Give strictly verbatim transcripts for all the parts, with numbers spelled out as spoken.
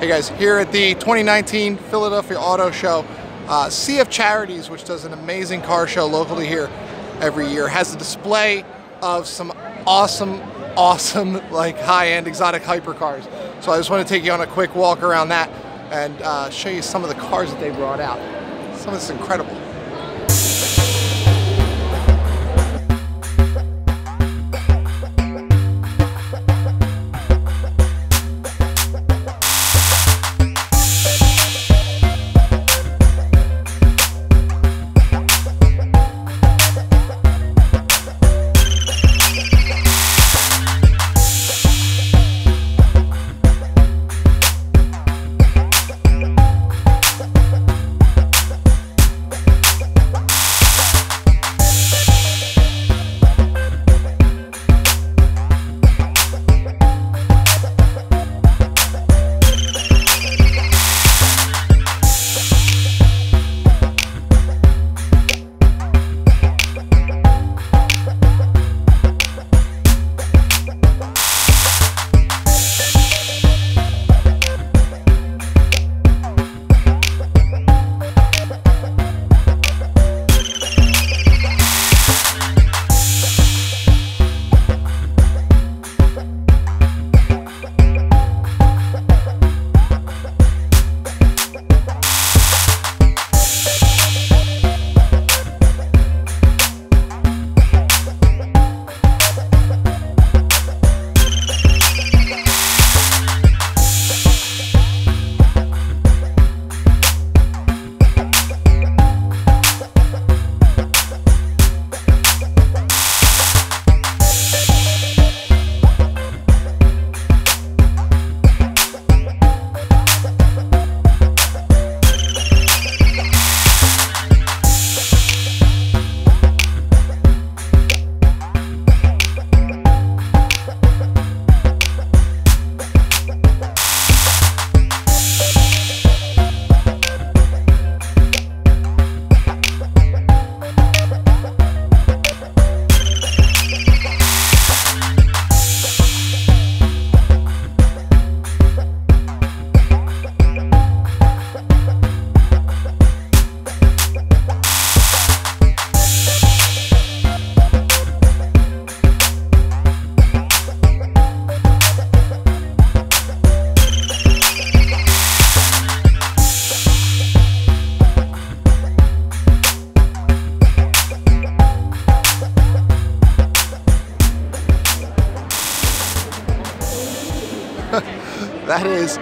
Hey guys, here at the twenty nineteen Philadelphia Auto Show, uh, C F Charities, which does an amazing car show locally here every year, has a display of some awesome, awesome, like high-end exotic hypercars. So I just want to take you on a quick walk around that and uh, show you some of the cars that they brought out. Some of it's incredible. That is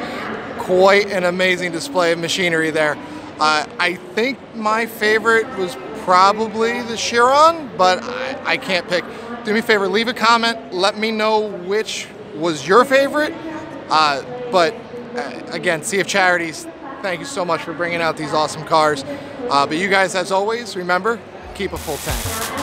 quite an amazing display of machinery there. Uh, I think my favorite was probably the Chiron, but I, I can't pick. Do me a favor, leave a comment. Let me know which was your favorite. Uh, but uh, again, C F Charities, thank you so much for bringing out these awesome cars. Uh, but you guys, as always, remember, keep a full tank.